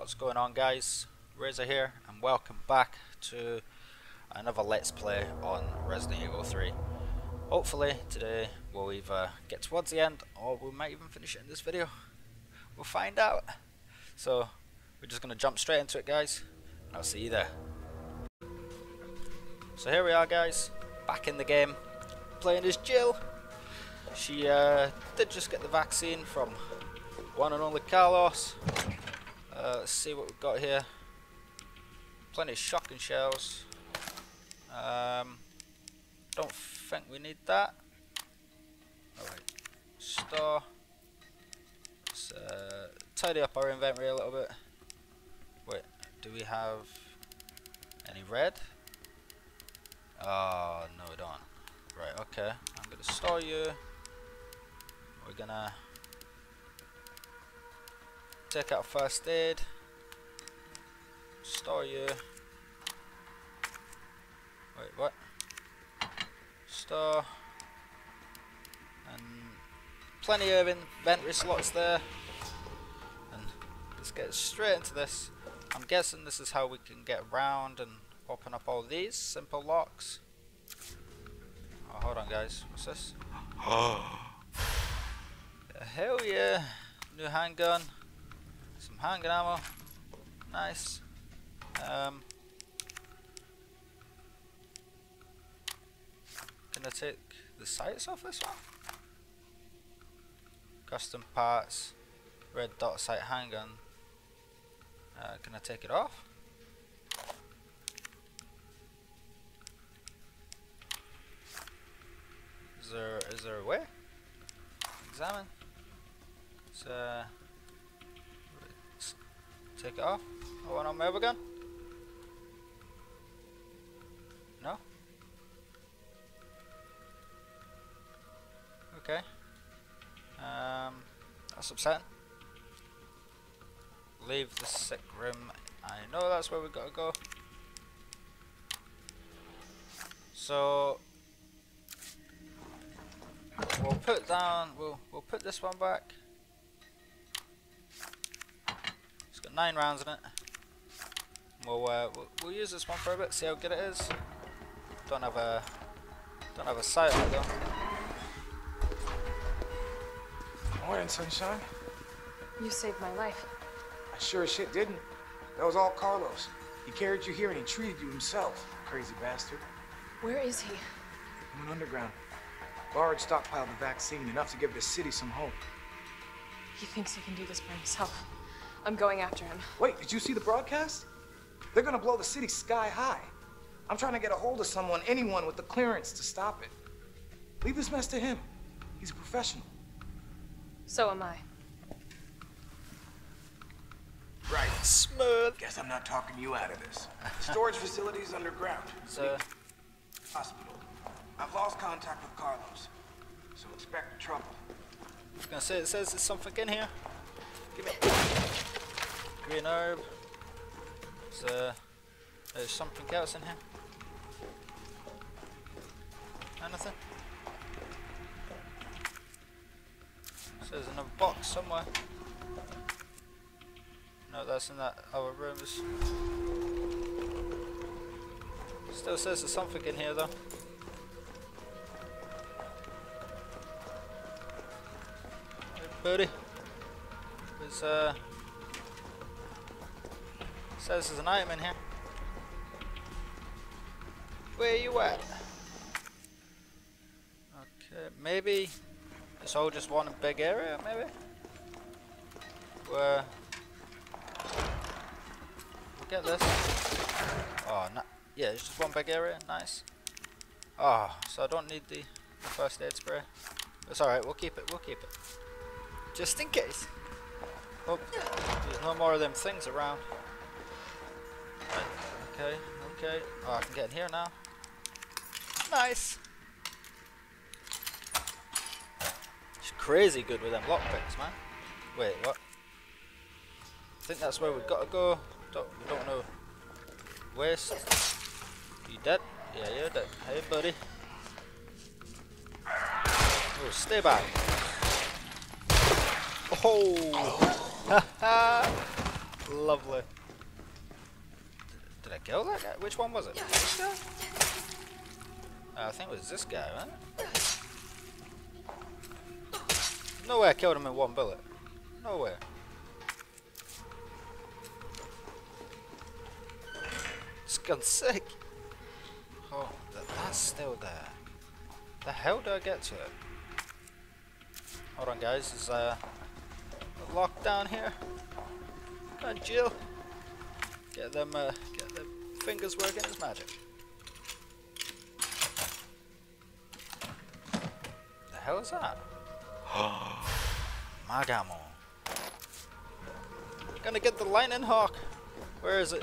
What's going on, guys? Razor here, and welcome back to another Let's Play on Resident Evil 3. Hopefully today we'll either get towards the end or we might even finish it in this video. We'll find out. So we're just going to jump straight into it, guys, and I'll see you there. So here we are, guys, back in the game, playing as Jill. She did just get the vaccine from one and only Carlos. Let's see what we've got here. Plenty of shotgun shells. Don't think we need that. Alright, store. Let's tidy up our inventory a little bit. Wait, do we have any red? Oh, no we don't. Right, okay. I'm going to store you. We're going to take out first aid. Store you. Wait, what? Store. And plenty of inventory slots there. And let's get straight into this. I'm guessing this is how we can get around and open up all these simple locks. Oh, hold on, guys. What's this? Hell yeah! New handgun. Some handgun ammo. Nice. Can I take the sights off this one? Custom parts. Red dot sight handgun. Can I take it off? Is there a way? Examine. So take it off. Oh, I want my other gun. No. Okay. That's upsetting. Leave the sick room. I know that's where we gotta go. So we'll put down. We'll put this one back. It's got 9 rounds in it. We'll use this one for a bit. See how good it is. Don't have a sight on it though. Morning, sunshine. You saved my life. I sure as shit didn't. That was all Carlos. He carried you here and he treated you himself. Crazy bastard. Where is he? He went underground. Borrowed stockpiled the vaccine, enough to give the city some hope. He thinks he can do this by himself. I'm going after him. Wait, did you see the broadcast? They're gonna blow the city sky high. I'm trying to get a hold of someone, anyone with the clearance to stop it. Leave this mess to him. He's a professional. So am I. Right. Smooth. Guess I'm not talking you out of this. Storage facilities underground. So. Hospital. I've lost contact with Carlos, so expect trouble. I was gonna say, it says there's something in here. Give me green herb. There's something else in here. Anything? So there's another box somewhere. No, that's in that other room. Still says there's something in here though. Booty. There's says there's an item in here. Where you at? Okay, maybe it's all just one big area, maybe? Where we'll get this. Oh no, yeah, it's just one big area, nice. Oh, so I don't need the first aid spray. It's alright, we'll keep it. Just in case. Hope there's no more of them things around. Right. Okay. Oh, I can get in here now. Nice. It's crazy good with them lockpicks, man. Wait, what? I think that's where we've got to go. We don't know. Waste. You dead? Yeah, you're dead. Hey, buddy. Oh, stay back. Oh! Ha ha! Lovely. Did I kill that guy? Which one was it? I think it was this guy, right? No way I killed him in one bullet. No way. It's gone sick. Oh, that's still there. The hell do I get to it? Hold on, guys. Is locked down here? Come on, Jill. Get them fingers working as magic. The hell is that? Magamo. Gonna get the lightning hawk. Where is it?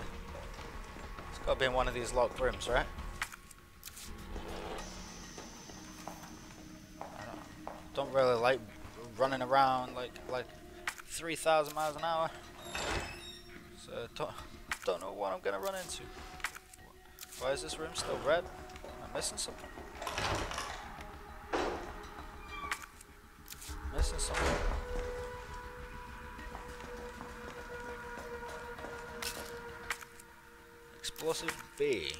It's gotta be in one of these locked rooms, right? I don't really like running around like 3,000 miles an hour. So don't know what I'm gonna run into. Why is this room still red? Am I missing something? Missing something? Explosive B.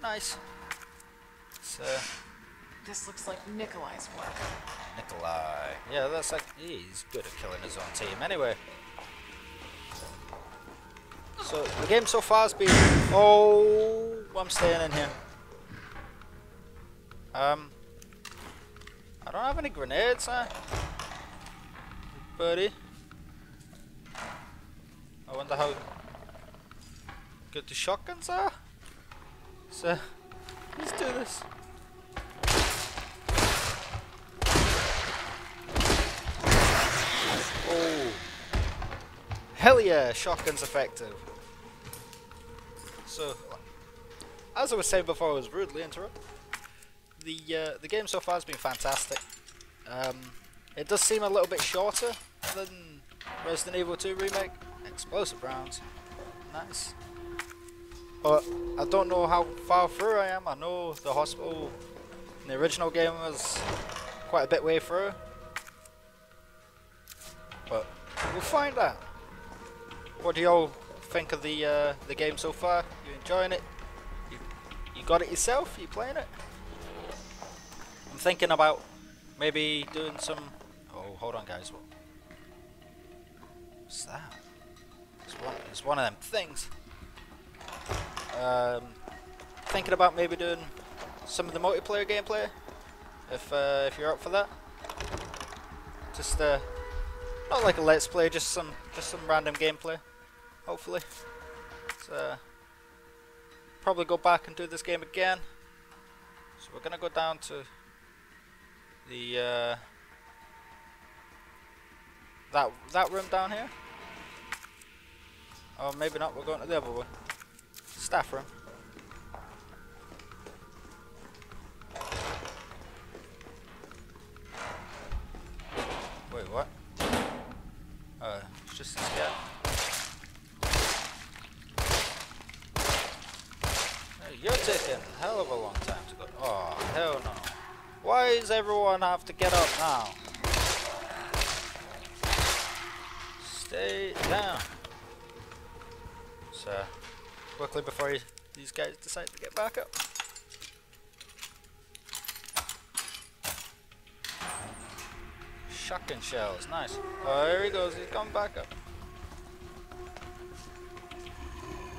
Nice. So. This looks like Nikolai's work. Nikolai. Yeah, that's like he's good at killing his own team. Anyway. So the game so far has been. Oh, I'm staying in here. I don't have any grenades, huh? Buddy. I wonder how good the shotguns are. So let's do this. Oh. Hell yeah, shotgun's effective. So, as I was saying before I was rudely interrupted, the game so far has been fantastic. It does seem a little bit shorter than Resident Evil 2 Remake. Explosive rounds. Nice. But I don't know how far through I am. I know the hospital in the original game was quite a bit way through. But we'll find out. What do y'all think of the game so far? You enjoying it? You got it yourself? You playing it? I'm thinking about maybe doing some. Oh, hold on, guys. What's that? It's one of them things. Thinking about maybe doing some of the multiplayer gameplay. If you're up for that, just not like a let's play, just some random gameplay. Hopefully, so probably go back and do this game again. So we're gonna go down to the that room down here. Oh, maybe not. We're going to the other one, staff room. Wait, what? It's just this guy. You're taking a hell of a long time to go. Oh, hell no. Why does everyone have to get up now? Stay down. So, quickly before these guys decide to get back up. Shotgun shells, nice. Oh, here he goes, he's coming back up.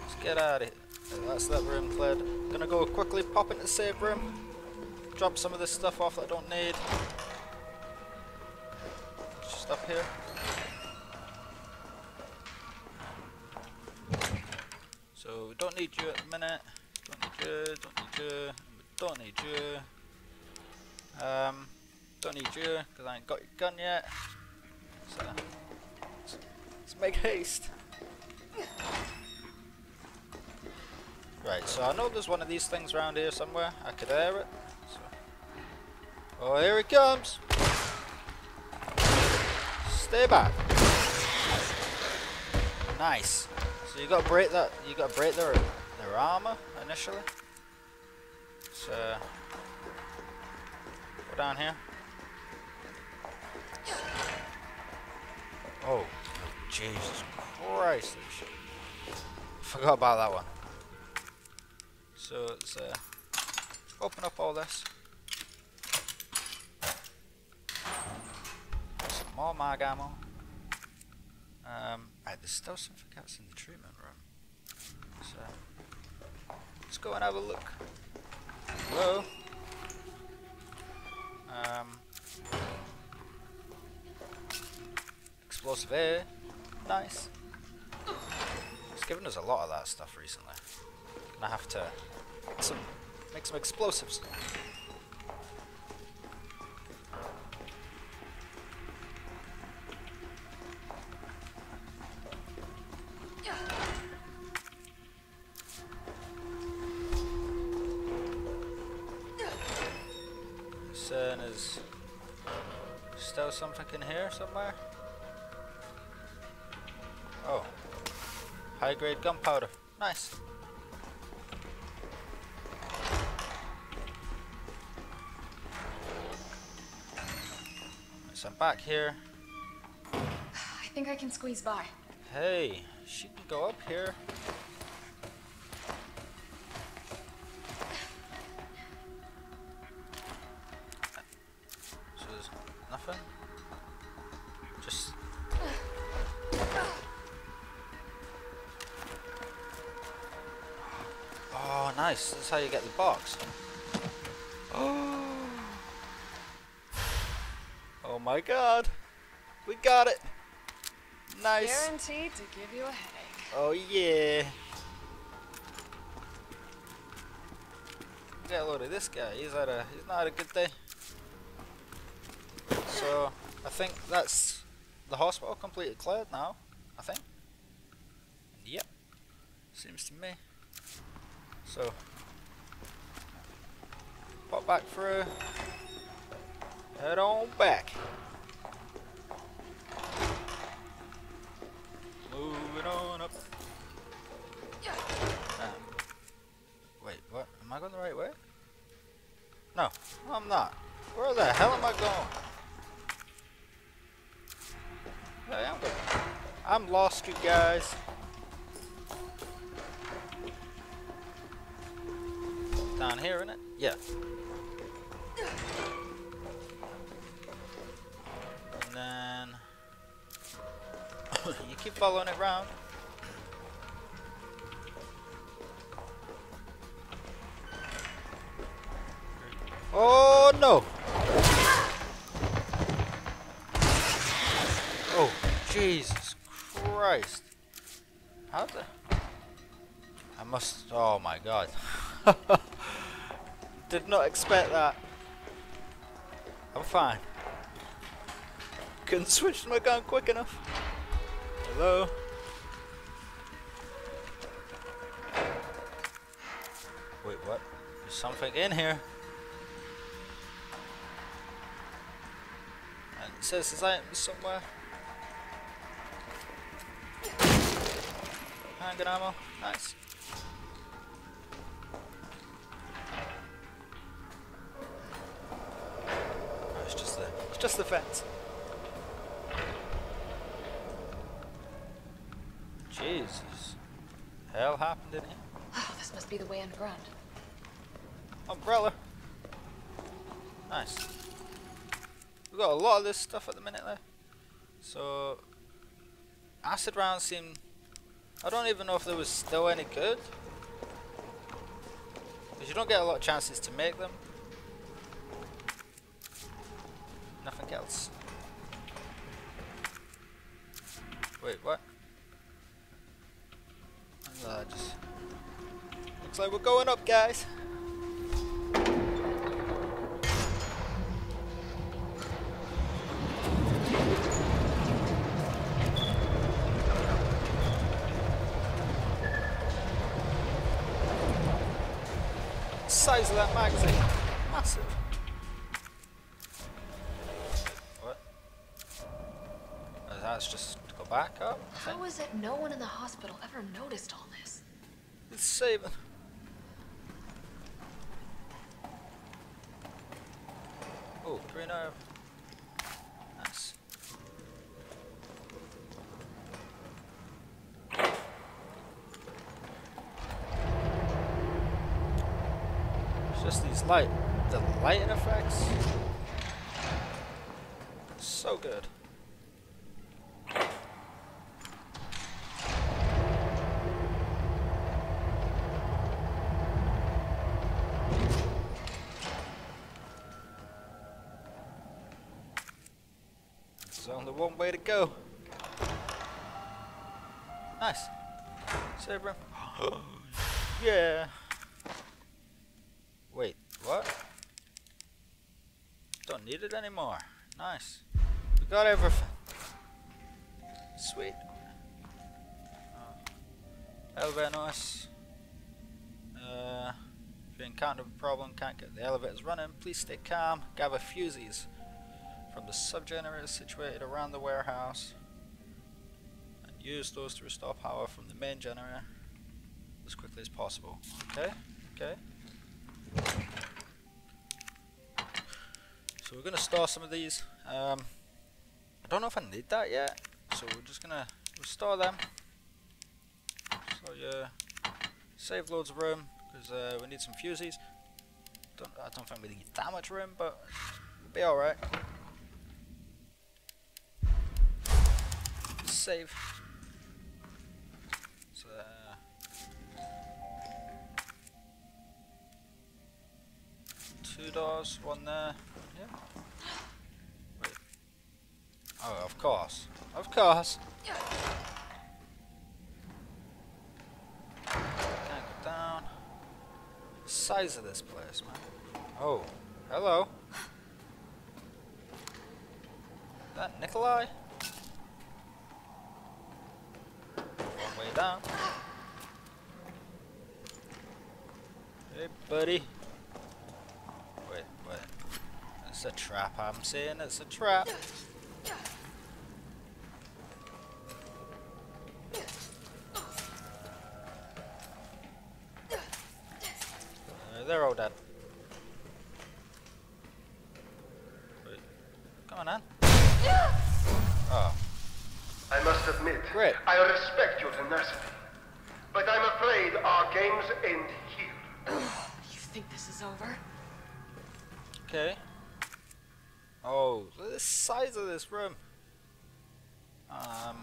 Let's get out of here. That's that room cleared. Gonna go quickly pop into the save room, drop some of this stuff off that I don't need. Just up here. So we don't need you at the minute. Don't need you because I ain't got your gun yet. So let's make haste. Right, so I know there's one of these things around here somewhere. I could hear it. So. Oh, here it comes! Stay back. Nice. So you gotta break that. You gotta break their armor initially. So go down here. Oh, Jesus Christ. Forgot about that one. So let's open up all this. Some more mag ammo. Right, there's still something else in the treatment room. So let's go and have a look. Hello. Explosive air. Nice. It's given us a lot of that stuff recently. Gonna have to make some explosives. Is still something in here somewhere? Oh, high grade gunpowder. Nice. So I'm back here. I think I can squeeze by. Hey, she can go up here. Nice, that's how you get the box. Oh. Oh my god. We got it. Nice. Guaranteed to give you a headache. Oh yeah. Get a load of this guy. He's not had a good day. So I think that's the hospital completely cleared now, I think. Yep. Seems to me. So, pop back through, head on back. Moving on up. Wait, what? Am I going the right way? No, I'm not. Where the hell am I going? I am going. I'm lost, you guys. Down here, isn't it? Yeah. And then you keep following it round. Oh no! Oh Jesus Christ! How the? I must. Oh my God! Did not expect that. I'm fine. Couldn't switch my gun quick enough. Hello. Wait, what? There's something in here. And it says there's items somewhere. Handgun ammo. Nice. Just the fence. Jesus. Hell happened, didn't it? Oh, this must be the way in front. Umbrella. Nice. We've got a lot of this stuff at the minute there. So, acid rounds seem... I don't even know if there was still any good. Because you don't get a lot of chances to make them. Nothing else. Wait, what? Just looks like we're going up, guys. Size of that magazine, massive. Just to go back up. How is it no one in the hospital ever noticed all this? It's saving. Oh, green arrow. Nice. Just these light effects. So good. There's only one way to go. Nice. Save room. Yeah. Wait, what? Don't need it anymore. Nice. We got everything. Sweet. Elevator noise. If you encounter a problem, can't get the elevators running, please stay calm. Gather fusees from the sub-generators situated around the warehouse. And use those to restore power from the main generator as quickly as possible. Okay, okay. So we're going to store some of these. I don't know if I need that yet, so we're just going to restore them. So yeah, save loads of room because we need some fusees. I don't think we need that much room, but we'll be alright. Save. So, two doors, one there. Yeah. Wait. Oh, of course. Of course. Yeah. Can't go down. The size of this place, man. Oh, hello. Is that Nikolai? One way down. Hey, buddy. It's a trap, I'm saying, it's a trap. They're all dead. Wait. Come on, man. Oh. I must admit, great. I respect your tenacity, but I'm afraid our games end here. You think this is over? Okay. Oh, look at the size of this room. I'm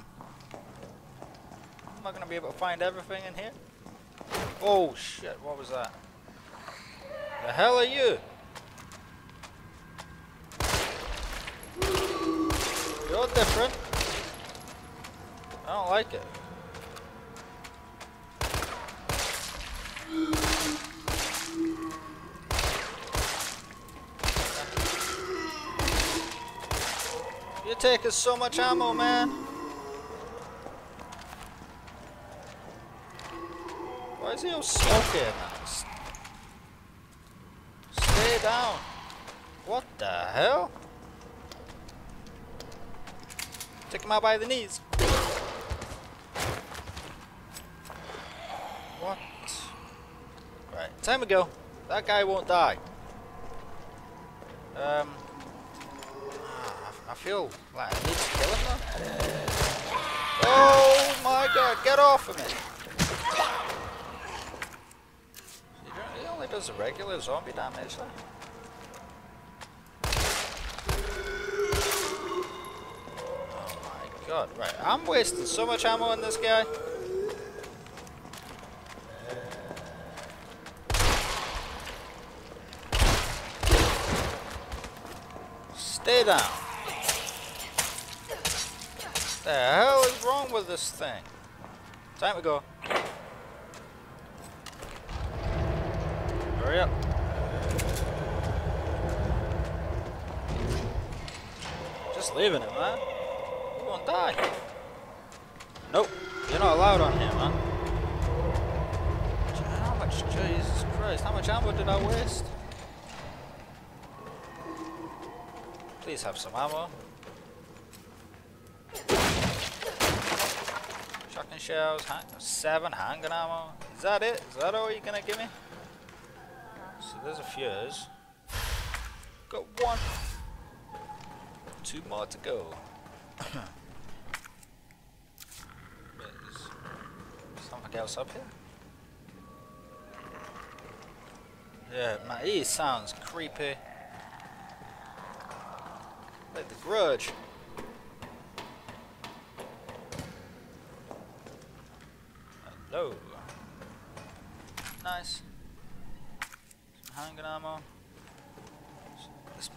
not gonna be able to find everything in here. Oh shit, what was that? The hell are you? You're different. I don't like it. You're taking so much ammo, man. Why is he all smoky? Stay down. What the hell? Take him out by the knees. What? Right, time to go. That guy won't die. I feel like I need to kill him though. Oh my god, get off of me! He only does regular zombie damage though. Oh my god, right, I'm wasting so much ammo on this guy. Stay down. What the hell is wrong with this thing? Time to go. Hurry up. Just leaving it, man. You won't die. Nope. You're not allowed on here, man. How much? Jesus Christ. How much ammo did I waste? Please have some ammo. Shotgun shells, 7 handgun ammo. Is that it? Is that all you're gonna give me? So there's a fuse. Got one. 2 more to go. There's something else up here. Yeah, man, he sounds creepy. Like The Grudge. Hello. Nice. Some handgun ammo. This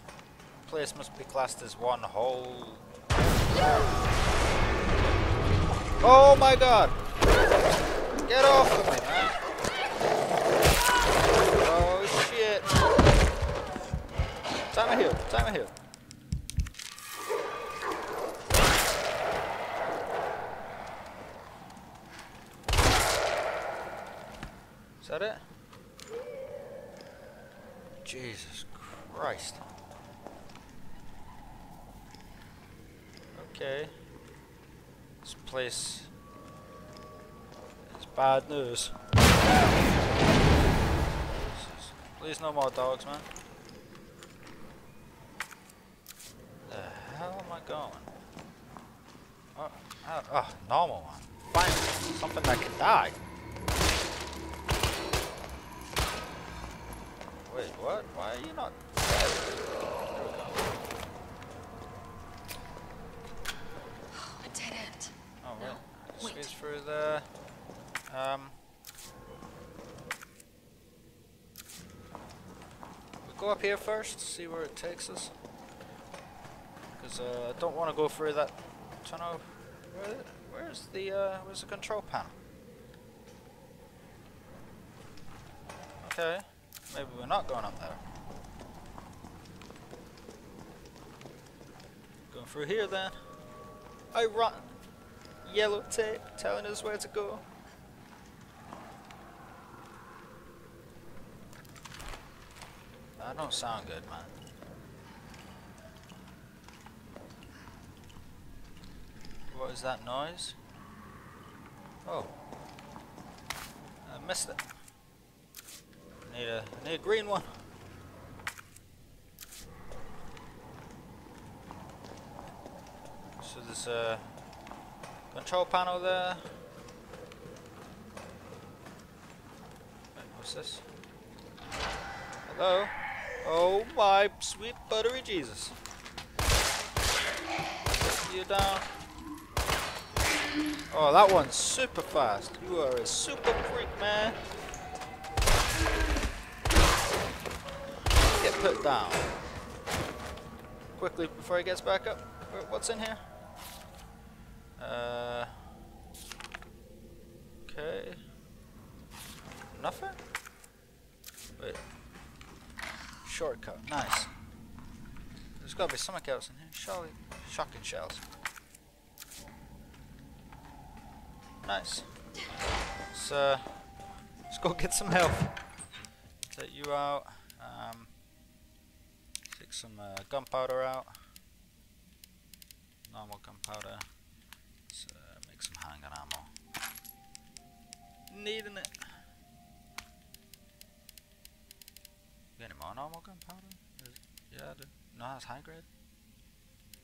place must be classed as one whole... Oh my god! Get off of me, man! Oh shit! Time to heal, time to heal. Is that it? Jesus Christ. Okay. This place is bad news. Please no more dogs, man. Where the hell am I going? Oh, normal one. Finally, something that can die. Wait, what? Why are you not dead? Squeeze through there. We'll go up here first, see where it takes us. Because I don't want to go through that tunnel. Where's the control panel? Okay, maybe we're not going up there. Going through here then. I run. Yellow tape telling us where to go. That don't sound good, man. What is that noise? Oh, I missed it. I need a green one. So there's a control panel there. Wait, what's this? Hello? Oh my sweet buttery Jesus. You down. Oh, that one's super fast. You are a super freak, man. Get put down. Quickly before he gets back up. What's in here? Okay. Nothing? Wait. Shortcut. Nice. There's gotta be something else in here, surely. Shotgun shells. Nice. Let's go get some health. Take you out. Take some gunpowder out. Normal gunpowder. Make some handgun ammo. Needing it. You any more normal gunpowder? Yeah, no, that's high grade.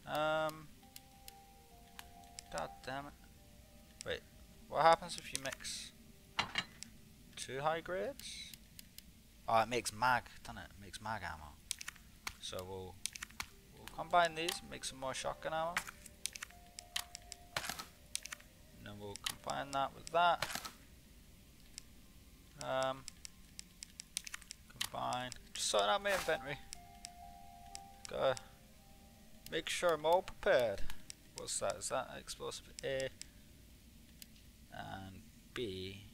God damn it. Wait, what happens if you mix two high grades? Oh, it makes mag, doesn't it? It makes mag ammo. So we'll combine these, make some more shotgun ammo. And we'll combine that with that. Combine. Just sorting out my inventory. Gotta make sure I'm all prepared. What's that? Is that explosive A and B?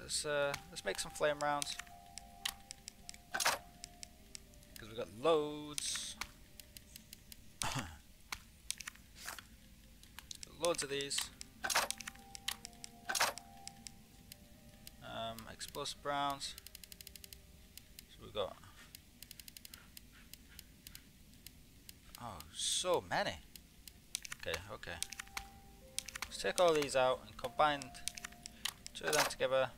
Let's make some flame rounds because we got loads. Loads of these. Explosive rounds. So we got. Oh, so many. Okay, okay. Let's take all these out and combine two of them together.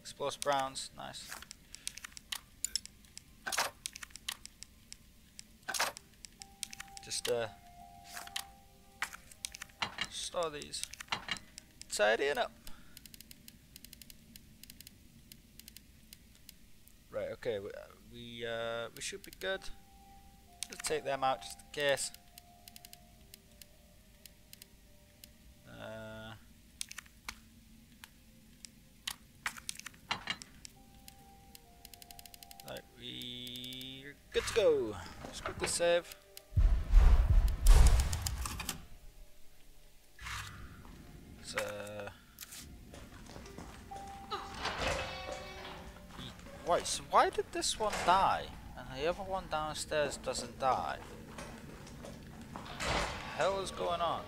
Explosive rounds, nice. Just store these. Tidying up. Right, okay, we should be good. Let's take them out just in case. Right, we're good to go. Let's quickly save. Wait, so why did this one die? And the other one downstairs doesn't die? What the hell is going on?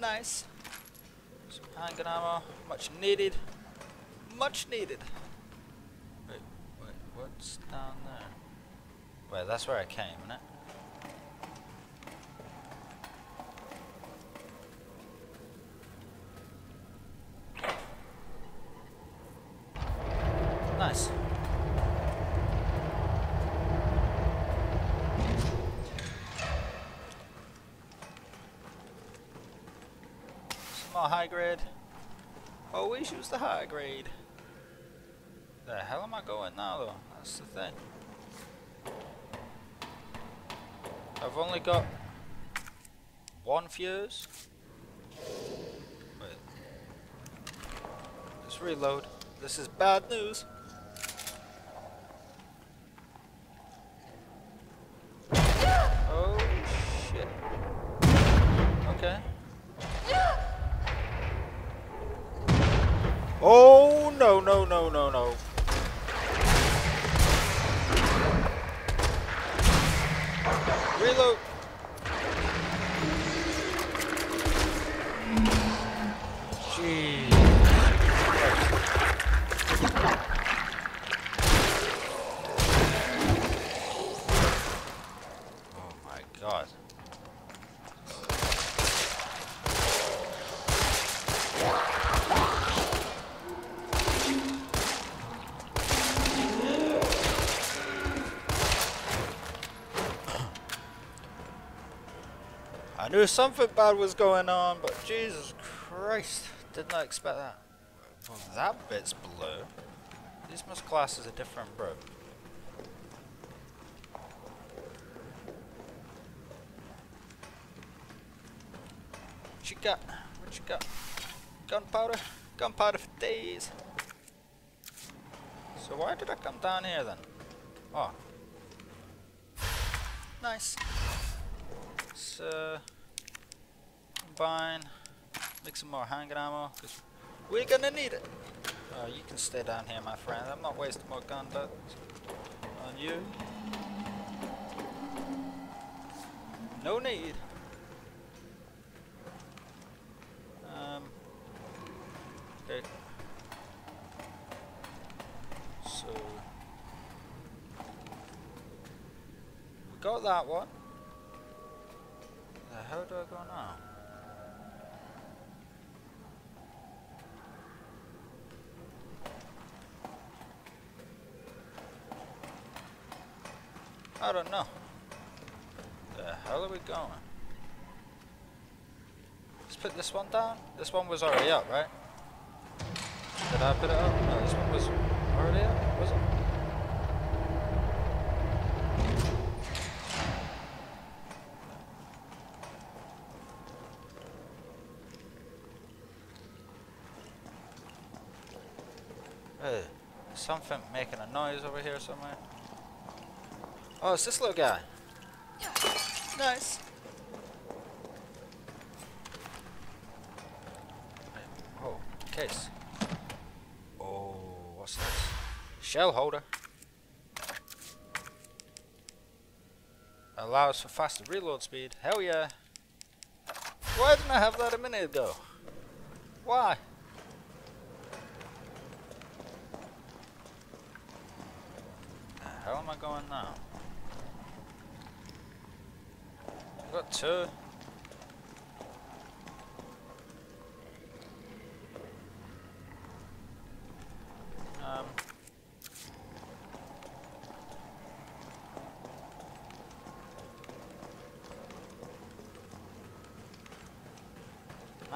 Nice. Some handgun ammo. Much needed. Much needed. Wait, wait, what's down there? Wait, that's where I came, isn't it? Nice. Some more high grade. Always use the high grade. The hell am I going now though? That's the thing. I've only got one fuse. Wait. Let's reload. This is bad news. Oh no no no no no. Reload. Jeez. Oh my god. I knew something bad was going on, but Jesus Christ, did not expect that. Well, that bit's blue. These must class as a different bro. What you got? What you got? Gunpowder? Gunpowder for days. So why did I come down here then? Oh. Nice. Let's combine, make some more handgun ammo, because we're gonna need it! Oh, you can stay down here, my friend. I'm not wasting more gun butts on you. No need! Okay. So... we got that one. How do I go now? I don't know. The hell are we going? Let's put this one down. This one was already up, right? Did I put it up? No, this one was already up, was it? Something making a noise over here somewhere. Oh, it's this little guy. Nice. Oh, case. Oh, what's this? Shell holder. Allows for faster reload speed. Hell yeah. Why didn't I have that a minute ago? Why? How am I going now? I've got two.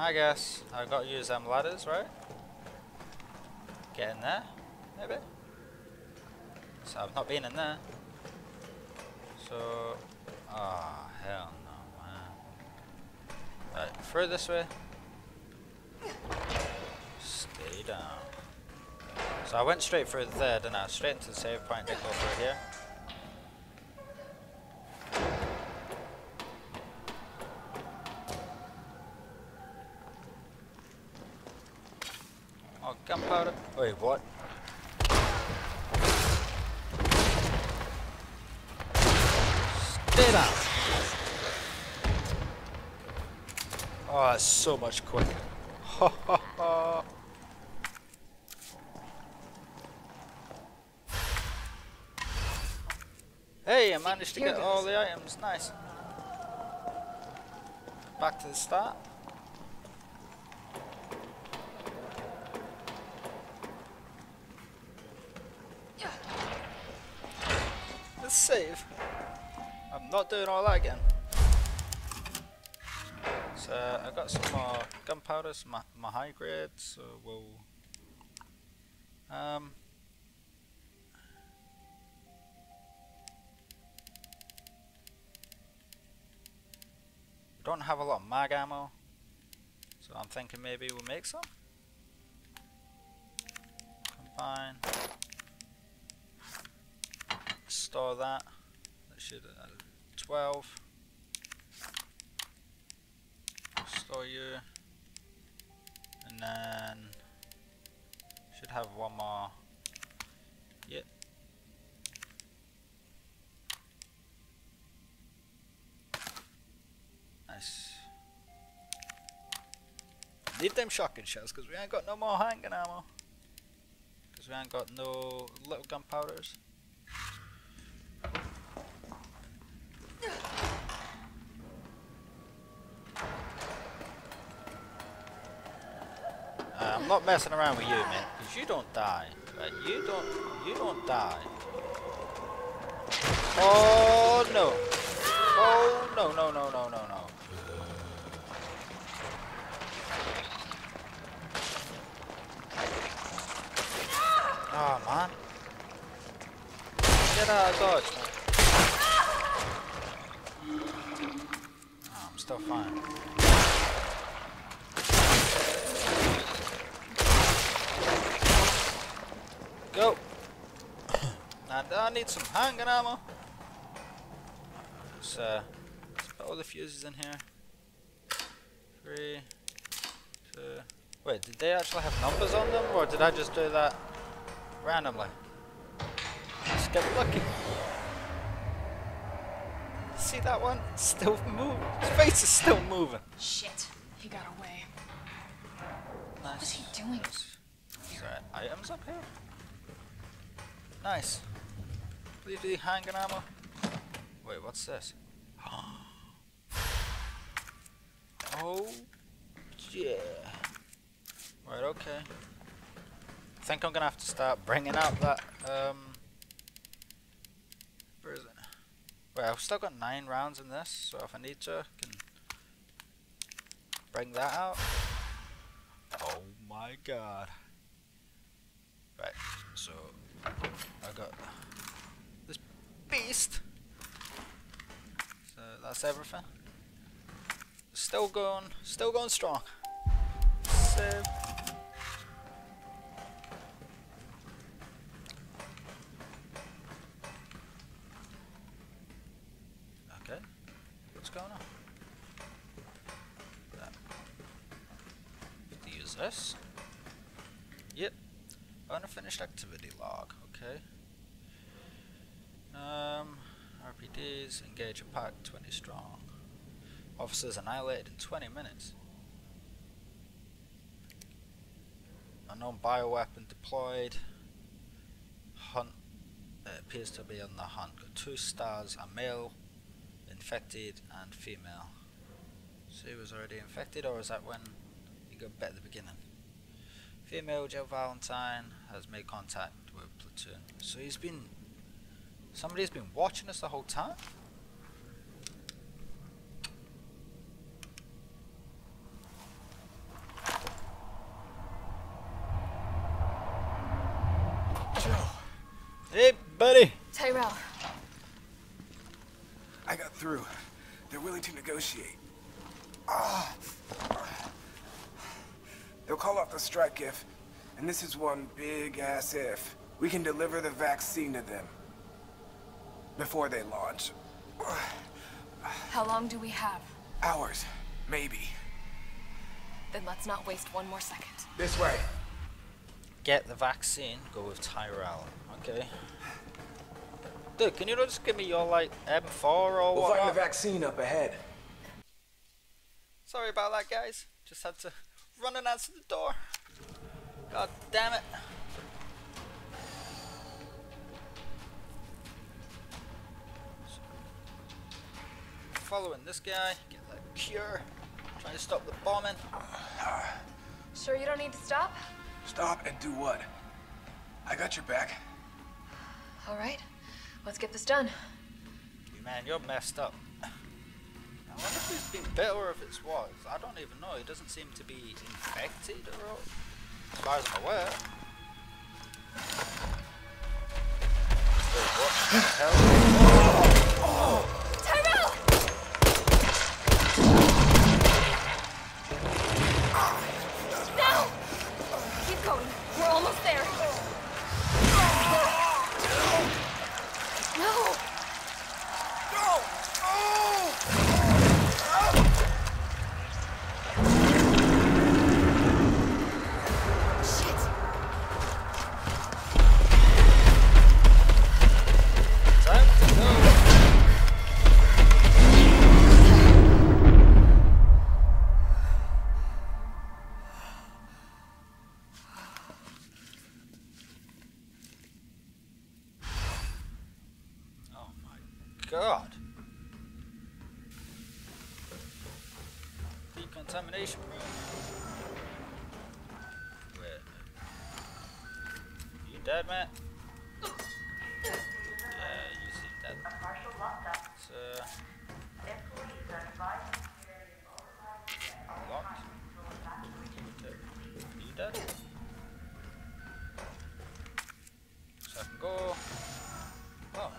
I guess I've got to use them ladders, right? Get in there, maybe? So I've not been in there. So, oh hell no, man. Right, through this way. Stay down. So I went straight through there, didn't I? Straight into the save point, didn't go through here. Oh, gunpowder. Wait, what? Stay down. Oh, that's so much quicker. Ho ho ho. Hey, I managed to get all the items, nice. Back to the start. Let's save. I'm not doing all that again. So I've got some more gunpowder, some my high grades, so we'll don't have a lot of mag ammo, so I'm thinking maybe we'll make some. Combine. Store that. That should 12. Store you, and then should have one more. Yep. Need them shotgun shells because we ain't got no more handgun ammo. Because we ain't got no little gunpowders. I'm not messing around with you, man, because you don't die. Like, you don't die. Oh no! Oh no! No! No! No! No! No! Ah, oh, man. Get out of dodge, man. Oh, I'm still fine. Go. Now, I need some handgun ammo. Let's put all the fuses in here. 3, 2... Wait, did they actually have numbers on them? Or did I just do that randomly? Let's get lucky. See that one? It's still moving. His face is still moving. Shit, he got away. Nice. What's he doing? Is there items up here? Nice. Leave the handgun ammo. Wait, what's this? Oh, yeah. Right, okay. I think I'm gonna have to start bringing out that, where is it? Wait, I've still got 9 rounds in this, so if I need to, I can bring that out. Oh my god. Right, so I got this beast. So that's everything. Still going strong. Save. This. Yep. Unfinished activity log. Okay. RPDs. Engage a pack 20 strong. Officers annihilated in 20 minutes. Unknown bioweapon deployed. Hunt. Appears to be on the hunt. Got 2 stars. A male infected and female. So he was already infected, or is that when? Go back at the beginning. Female Jill Valentine has made contact with platoon. So he's been. Somebody's been watching us the whole time. I got through. They're willing to negotiate. They'll call off the strike if, and this is one big ass if, we can deliver the vaccine to them before they launch. How long do we have? Hours, maybe. Then let's not waste one more second. This way. Get the vaccine, go with Tyrell. Okay. Dude, can you not just give me your, like, M4 or what? We'll find the vaccine up ahead. Sorry about that, guys. Just had to run and answer the door. God damn it. Following this guy, get that cure. Trying to stop the bombing. Sure you don't need to stop? Stop and do what? I got your back. All right. Let's get this done. Hey man, you're messed up. I wonder if he's been bit or if it's was. I don't even know. He doesn't seem to be infected or as far as I'm aware. Wait, what the hell? Oh! Tyrell! Now! Keep going. We're almost there. Decontamination room. Wait. You dead, man? Yeah, you seem dead. So. Locked. You dead? So I can go. Oh.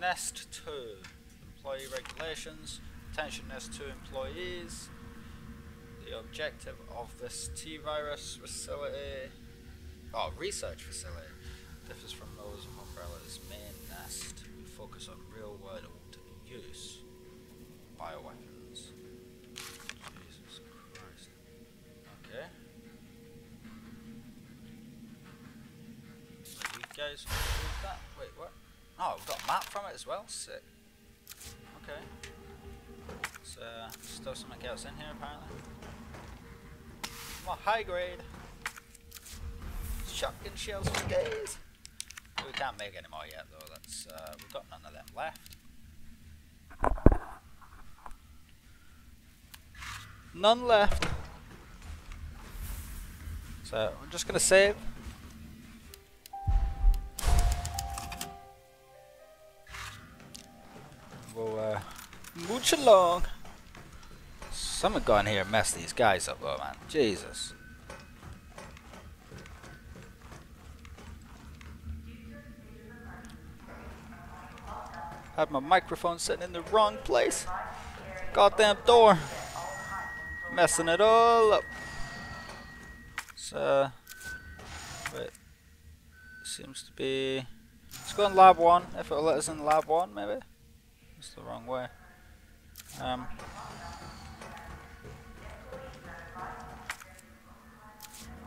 Nest 2, employee regulations, attention Nest 2 employees, the objective of this T-Virus facility, oh, research facility, differs from those of Umbrella's main nest. We focus on real-world use, bioweapons. Jesus Christ. Okay. So you guys read that? Wait, what? Oh, we've got a map from it as well? Sick. Okay. So, still something else in here apparently. More high grade. Shotgun shells for days. We can't make any more yet though, that's, we've got none of them left. None left. So, we're just gonna save. We'll mooch along. Someone got in here and messed these guys up though, man. Jesus. Had my microphone sitting in the wrong place. Goddamn door. Messing it all up. So wait. Seems to be, let's go in lab 1, if it'll let us in lab 1 maybe. It's the wrong way.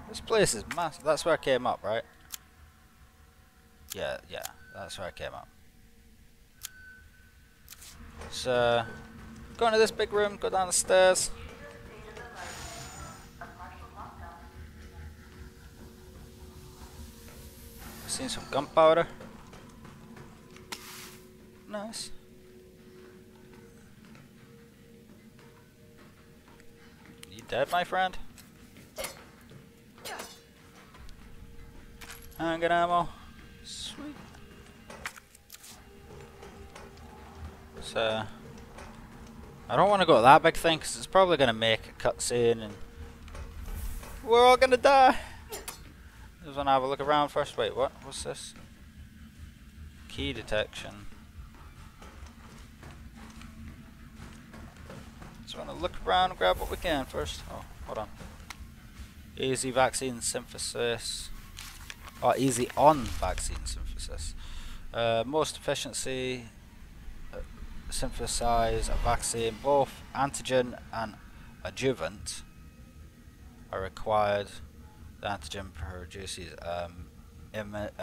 This place is massive. That's where I came up, right? Yeah, yeah. That's where I came up. So, go into this big room. Go down the stairs. I've seen some gunpowder. Nice. Dead, my friend. Handgun ammo. Sweet. So, I don't want to go to that big thing because it's probably going to make a cutscene and we're all going to die. Just want to have a look around first. Wait, what? What's this? Key detection. Just want to look around and grab what we can first. Oh, hold on. Easy vaccine synthesis. Or easy on vaccine synthesis. Most efficiency. Synthesize a vaccine. Both antigen and adjuvant are required. The antigen produces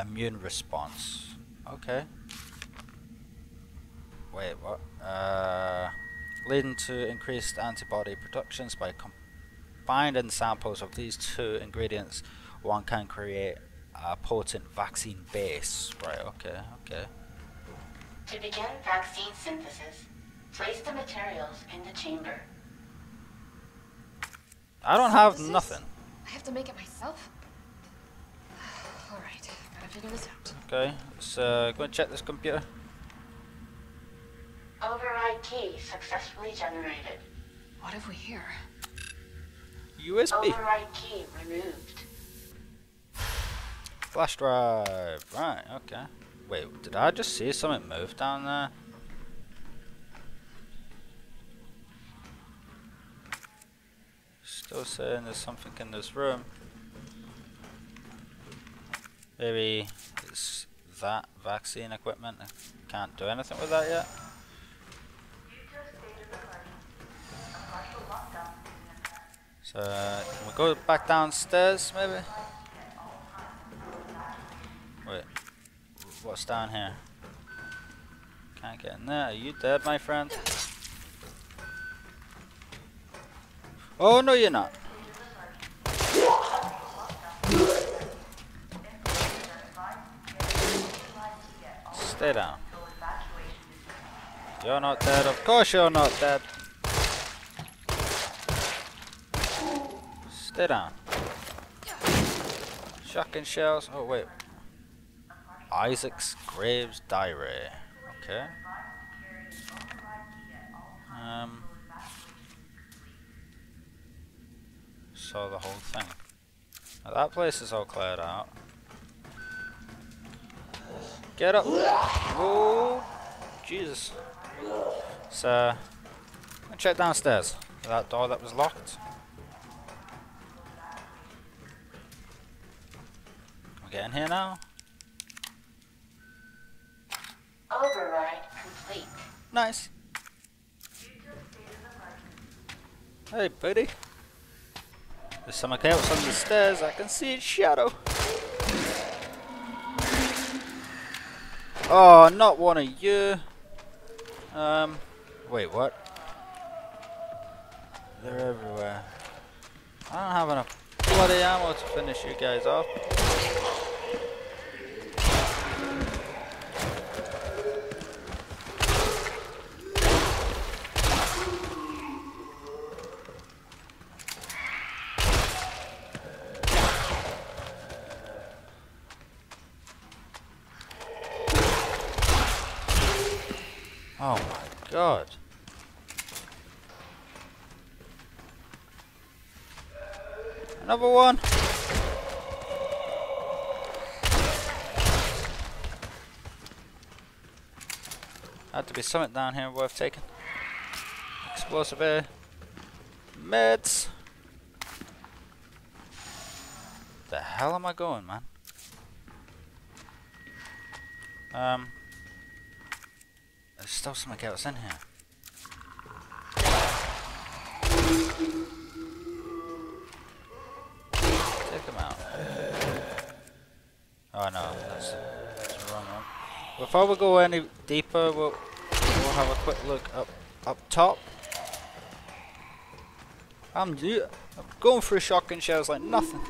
immune response. Okay. Wait, what? Leading to increased antibody productions by combining samples of these two ingredients, one can create a potent vaccine base. Right, okay, okay. To begin vaccine synthesis, place the materials in the chamber. I don't have nothing. I have to make it myself? Alright, gotta figure this out. Okay, let's go and check this computer. Override key successfully generated. What have we here? USB. Override key removed. Flash drive. Right, okay. Wait, did I just see something move down there? Still saying there's something in this room. Maybe it's that vaccine equipment. I can't do anything with that yet. So, can we go back downstairs maybe? Wait. What's down here? Can't get in there. Are you dead, my friend? Oh, no, you're not. Stay down. You're not dead. Of course you're not dead. Stay down. Shotgun shells. Oh, wait. Isaac Graves Diary. Okay. So the whole thing. Now that place is all cleared out. Get up! Oh, Jesus. So, let's check downstairs. That door that was locked. Can we get in here now? Override complete. Nice. Hey, buddy. There's someone else on the stairs. I can see its shadow. Oh, not one of you. Wait, what? They're everywhere. I don't have enough bloody ammo to finish you guys off. Oh my god. Another one. Had to be something down here worth taking. Explosive air. Meds. The hell am I going, man? There's still something else in here. Take them out. Oh no, that's the wrong one. Before we go any deeper, we'll have a quick look up top. I'm going through shotgun shells like nothing.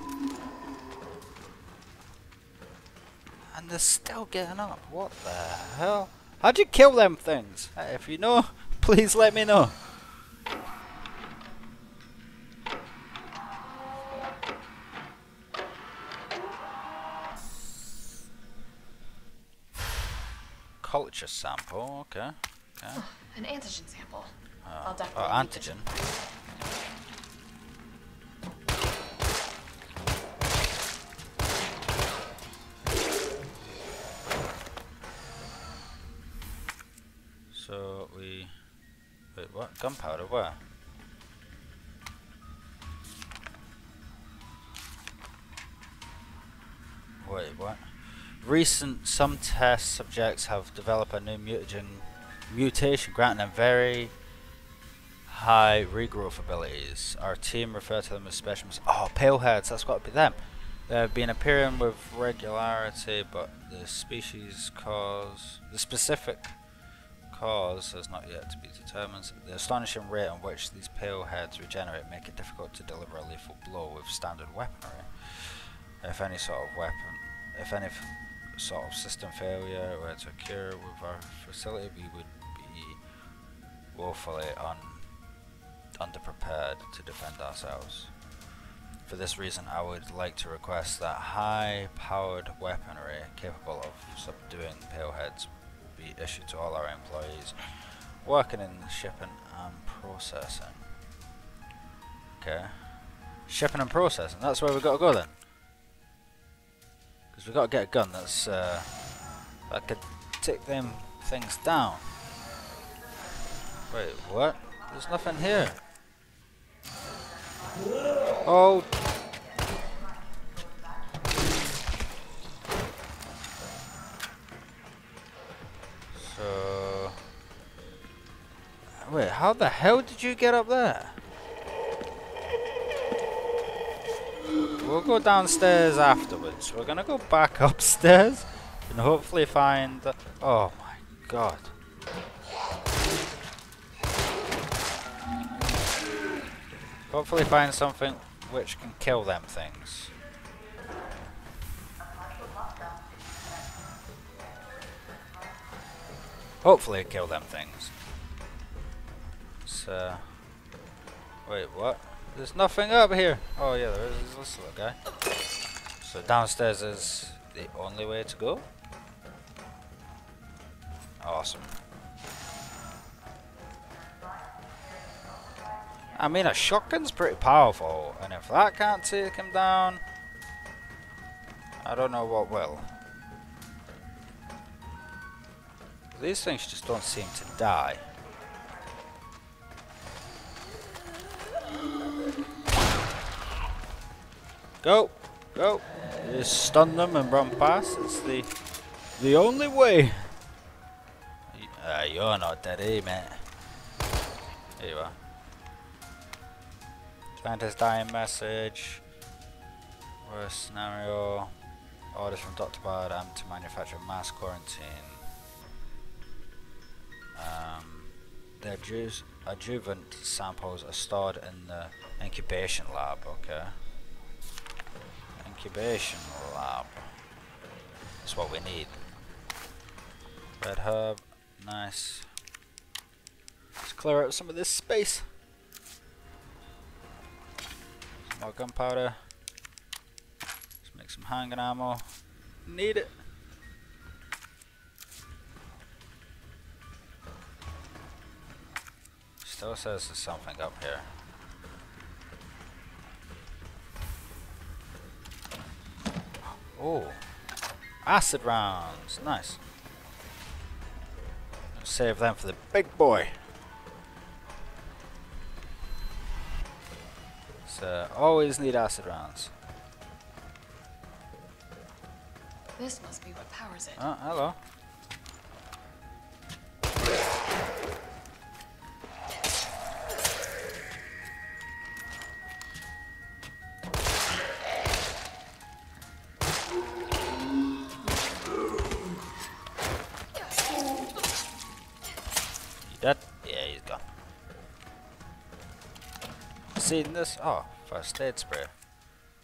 And they're still getting up. What the hell? How'd you kill them things? If you know, please let me know. Culture sample, okay. Okay. Oh, an antigen sample. I'll definitely antigen. Gunpowder, where? Wait, what? Recent some test subjects have developed a new mutation granting them very high regrowth abilities. Our team refer to them as specimens. Oh, pale heads, that's got to be them. They've been appearing with regularity, but the specific cause has not yet to be determined. The astonishing rate on which these pale heads regenerate make it difficult to deliver a lethal blow with standard weaponry. If any sort of weapon, if any sort of system failure were to occur with our facility, we would be woefully underprepared to defend ourselves. For this reason, I would like to request that high-powered weaponry capable of subduing paleheads be issued to all our employees working in shipping and processing. Okay. Shipping and processing, that's where we gotta go then. Because we gotta get a gun that's that could take them things down. Wait, what? There's nothing here. Oh. So. Wait, how the hell did you get up there? We'll go downstairs afterwards. We're gonna go back upstairs and hopefully find. Oh my god. Hopefully find something which can kill them things. Hopefully kill them things. So, wait, what? There's nothing up here. Oh yeah, there is this little guy. So downstairs is the only way to go. Awesome. I mean, a shotgun's pretty powerful, and if that can't take him down, I don't know what will. These things just don't seem to die. Go! Go! You just stun them and run past. It's the only way. You're not dead, eh, mate? There you are. Find his dying message. Worst scenario. Orders from Dr. Bard and to manufacture mass quarantine. The adjuvant samples are stored in the incubation lab. Okay. Incubation lab. That's what we need. Red herb. Nice. Let's clear out some of this space. More gunpowder. Let's make some handgun ammo. Need it. Still says there's something up here. Oh, acid rounds. Nice. Let's save them for the big boy. Always need acid rounds. This must be what powers it. Oh, hello. You dead? Yeah, he's gone. Seen this? Oh, first aid spray.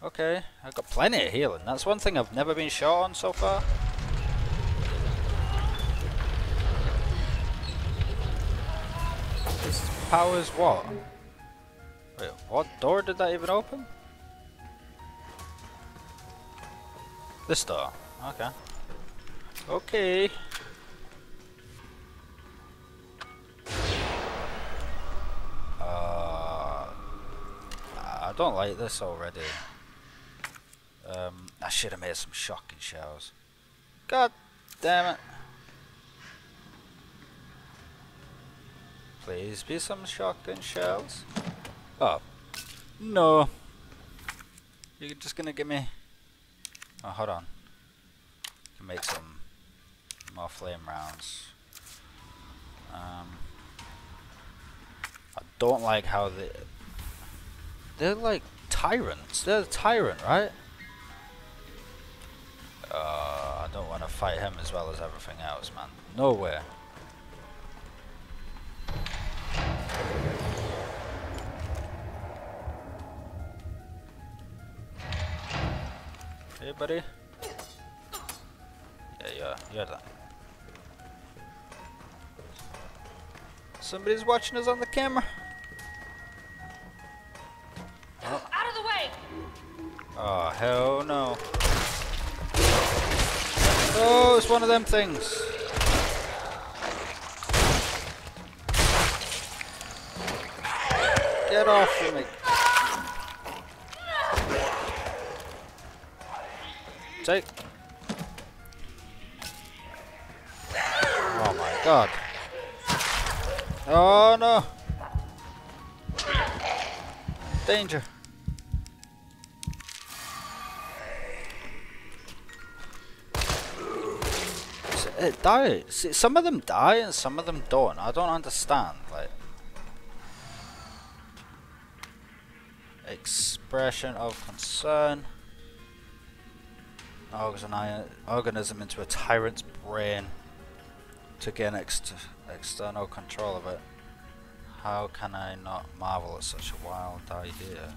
Okay, I've got plenty of healing. That's one thing I've never been short on so far. This powers what? Wait, what door did that even open? This door. Okay. Okay. I don't like this already. I should have made some shocking shells. God damn it. Please be some shotgun shells. Oh. No. You're just gonna give me... Oh, hold on. I can make some more flame rounds. I don't like how they... They're like tyrants. They're a tyrant, right? I don't want to fight him as well as everything else, man. No way. Hey, buddy. Yeah, you're done. Somebody's watching us on the camera. Oh. Out of the way! Oh, hell no. Oh, it's one of them things. Get off of me. Take. Oh my god. Oh no. Danger. It dies. See, some of them die and some of them don't. I don't understand. Like expression of concern. Organism into a tyrant's brain to gain external control of it. How can I not marvel at such a wild idea?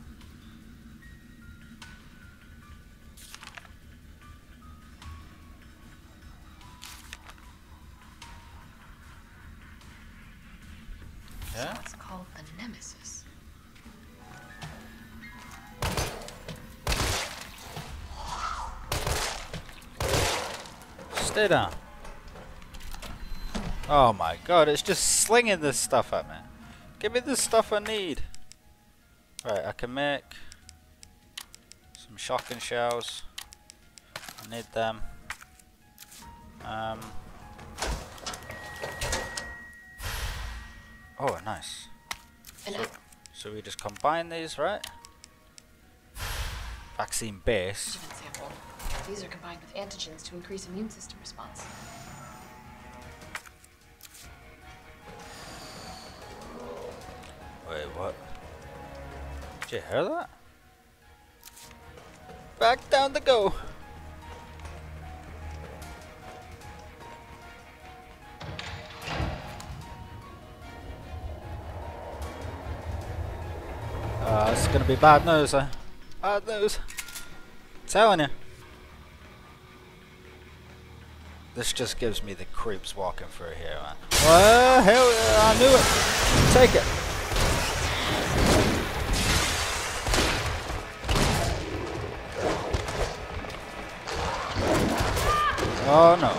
Yeah. It's called the Nemesis. Stay down. Oh my god, it's just slinging this stuff at me. Give me the stuff I need. Right, I can make some shotgun shells. I need them. Oh, nice. So we just combine these, right? Vaccine base. These are combined with antigens to increase immune system response. Wait, what? Did you hear that? Back down to go. This is gonna be bad news, eh? Bad news. I'm telling you. This just gives me the creeps walking through here, man. Well, hell, I knew it. Take it. Oh no.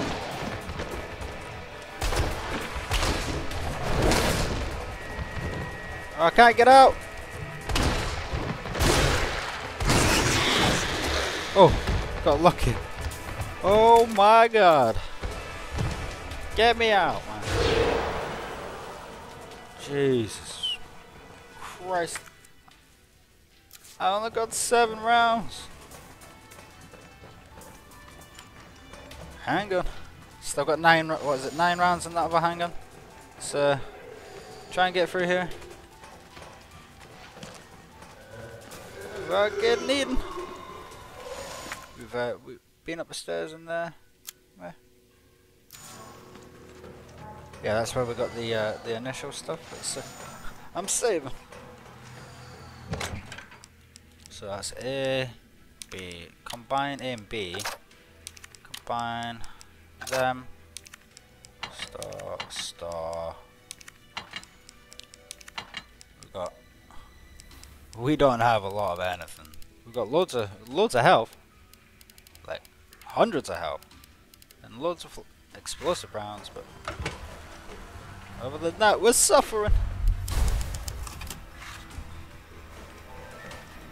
I can't get out. Oh, got lucky. Oh my god. Get me out, man. Jesus Christ. I only got 7 rounds. Handgun. Still got 9, what is it, 9 rounds in that other handgun? So, try and get through here. Without getting eaten. We've been up the stairs in there. Where? Yeah, that's where we got the initial stuff. It's, I'm saving. So that's A, B. Combine A and B. Combine them. Star. We don't have a lot of anything. We've got loads of health. Like hundreds of health and loads of explosive rounds, but other than that, we're suffering.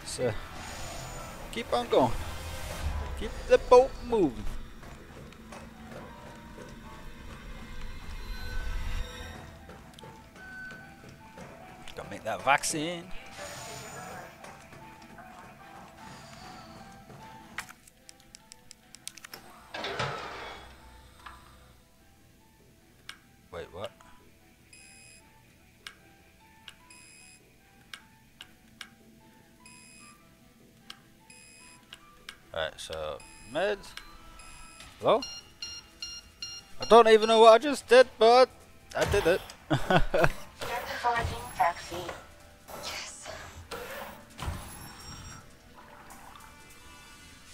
So keep on going, keep the boat moving. that vaccine. Wait, what? Alright, so meds. Hello? I don't even know what I just did, but I did it. Vaccine. Yes.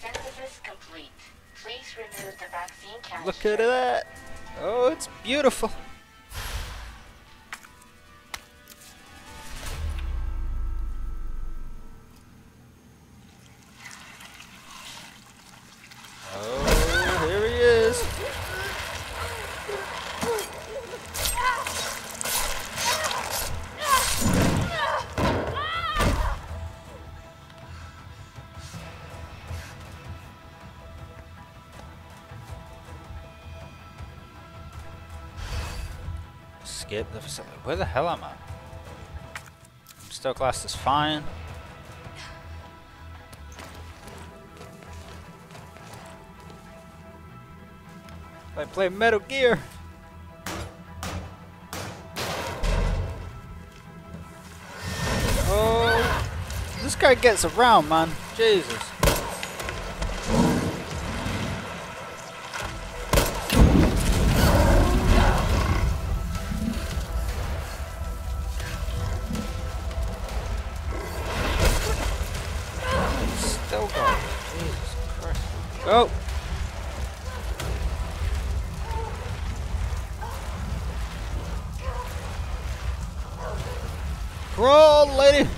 Synthesis complete. Please remove the vaccine capsule. Look at that. Oh, it's beautiful. Oh, here he is. Escape the facility. Where the hell am I? I'm still classed as fine. I play Metal Gear. Oh, this guy gets around, man. Jesus. Still going. Jesus Christ. Go. Roll, lady!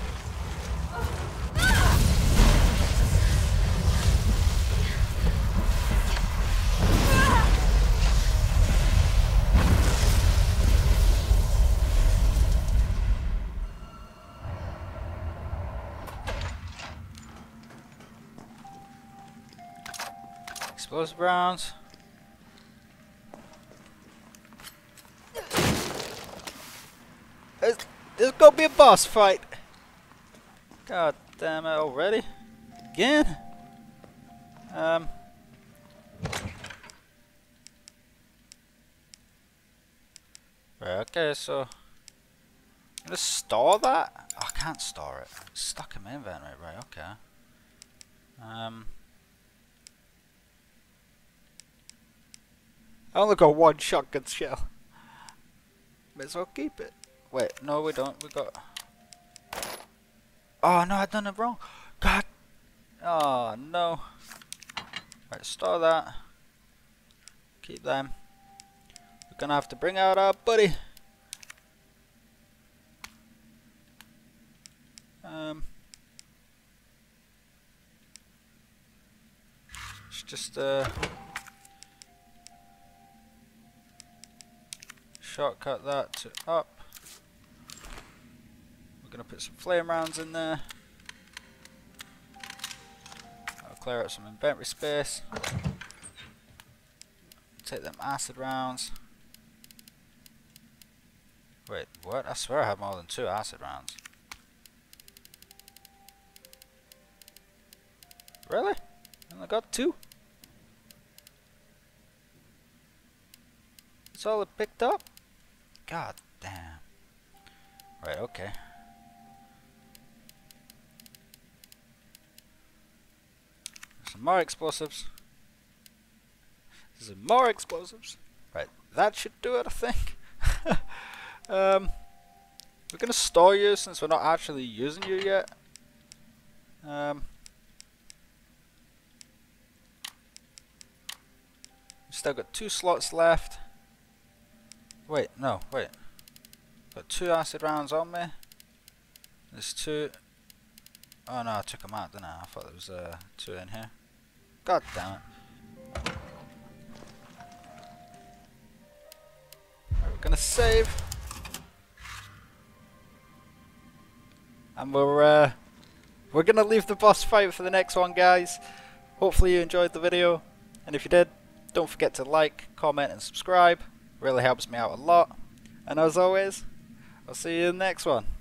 Explosive rounds. This is gonna be a boss fight. God damn it already. Again? Right, okay, so I'm gonna store that? Oh, I can't store it. It's stuck in my inventory, right, okay. I only got one shotgun shell. Might as well keep it. Wait, no we don't, we got... Oh no, I've done it wrong! God! Oh no! Right, store that. Keep them. We're gonna have to bring out our buddy! It's just shortcut that to up. We're going to put some flame rounds in there. I'll clear out some inventory space. Take them acid rounds. Wait, what? I swear I have more than 2 acid rounds. Really? I only got 2? That's all it picked up? God damn. Right, okay. Some more explosives. Some more explosives. Right, that should do it, I think. We're gonna store you since we're not actually using you yet. We've still got 2 slots left. Wait, no, wait. Got 2 acid rounds on me. There's 2. Oh no, I took them out, didn't I? I thought there was 2 in here. God damn it. Right, we're gonna save. And we're gonna leave the boss fight for the next one, guys. Hopefully you enjoyed the video. And if you did, don't forget to like, comment and subscribe. Really helps me out a lot. And as always, I'll see you in the next one.